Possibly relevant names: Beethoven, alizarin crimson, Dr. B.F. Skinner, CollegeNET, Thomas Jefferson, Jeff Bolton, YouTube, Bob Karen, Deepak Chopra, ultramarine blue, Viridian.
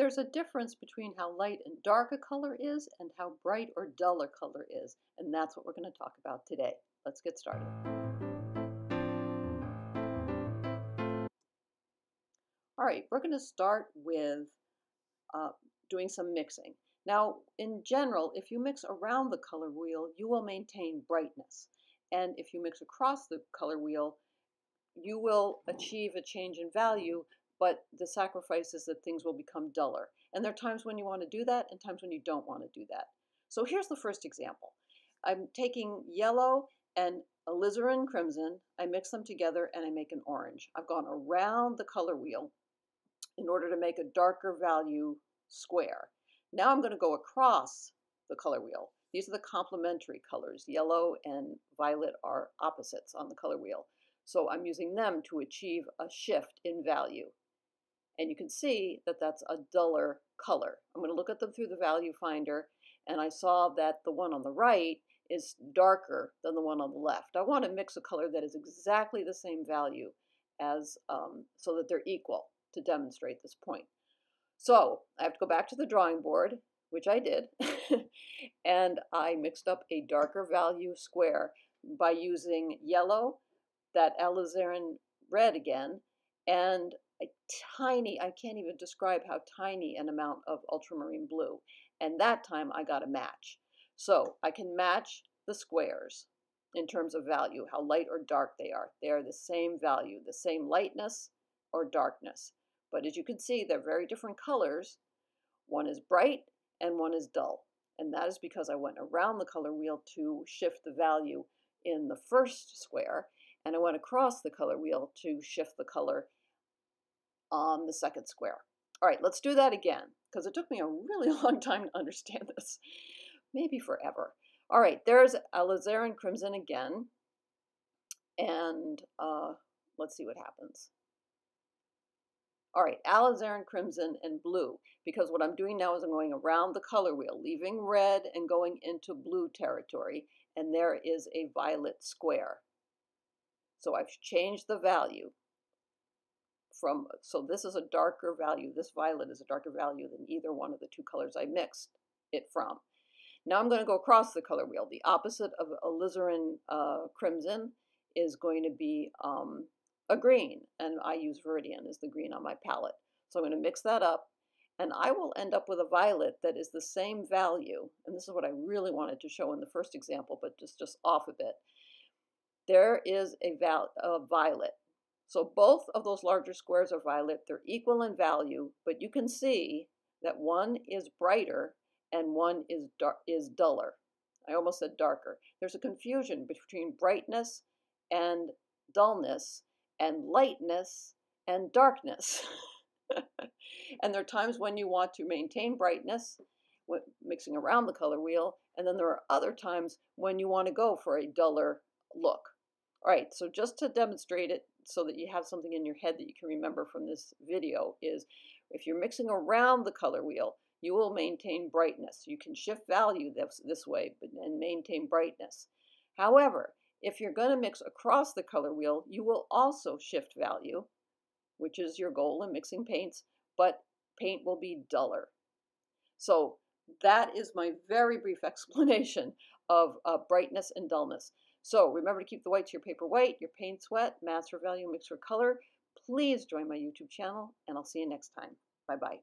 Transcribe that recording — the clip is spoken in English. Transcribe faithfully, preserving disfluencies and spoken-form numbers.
There's a difference between how light and dark a color is and how bright or dull a color is, and that's what we're going to talk about today. Let's get started. All right, we're going to start with uh, doing some mixing. Now, in general, if you mix around the color wheel, you will maintain brightness. And if you mix across the color wheel, you will achieve a change in value, but the sacrifice is that things will become duller. And there are times when you want to do that and times when you don't want to do that. So here's the first example. I'm taking yellow and alizarin crimson. I mix them together and I make an orange. I've gone around the color wheel in order to make a darker value square. Now I'm going to go across the color wheel. These are the complementary colors. Yellow and violet are opposites on the color wheel. So I'm using them to achieve a shift in value. And you can see that that's a duller color. I'm going to look at them through the value finder, and I saw that the one on the right is darker than the one on the left. I want to mix a color that is exactly the same value as um, so that they're equal to demonstrate this point. So I have to go back to the drawing board, which I did, and I mixed up a darker value square by using yellow, that alizarin red again, and a tiny, I can't even describe how tiny an amount of ultramarine blue. And that time I got a match. So I can match the squares in terms of value, how light or dark they are. They are the same value, the same lightness or darkness. But as you can see, they're very different colors. One is bright and one is dull. And that is because I went around the color wheel to shift the value in the first square, and I went across the color wheel to shift the color on the second square. All right, let's do that again, because it took me a really long time to understand this. Maybe forever. All right, there's alizarin crimson again. And uh, let's see what happens. All right, alizarin crimson and blue, because what I'm doing now is I'm going around the color wheel, leaving red and going into blue territory, and there is a violet square. So I've changed the value from, so this is a darker value, this violet is a darker value than either one of the two colors I mixed it from. Now I'm going to go across the color wheel. The opposite of alizarin uh, crimson is going to be um, a green, and I use Viridian as the green on my palette. So I'm going to mix that up, and I will end up with a violet that is the same value, and this is what I really wanted to show in the first example, but just, just off a bit. There is a, a violet. So both of those larger squares are violet. They're equal in value, but you can see that one is brighter and one is, is duller. I almost said darker. There's a confusion between brightness and dullness and lightness and darkness. And there are times when you want to maintain brightness, mixing around the color wheel, and then there are other times when you want to go for a duller look. All right, so just to demonstrate it so that you have something in your head that you can remember from this video is if you're mixing around the color wheel, you will maintain brightness. You can shift value this, this way and maintain brightness. However, if you're going to mix across the color wheel, you will also shift value, which is your goal in mixing paints, but paint will be duller. So that is my very brief explanation of uh, brightness and dullness. So remember to keep the whites of your paper white, your paints wet, master value, mix your color. Please join my YouTube channel, and I'll see you next time. Bye-bye.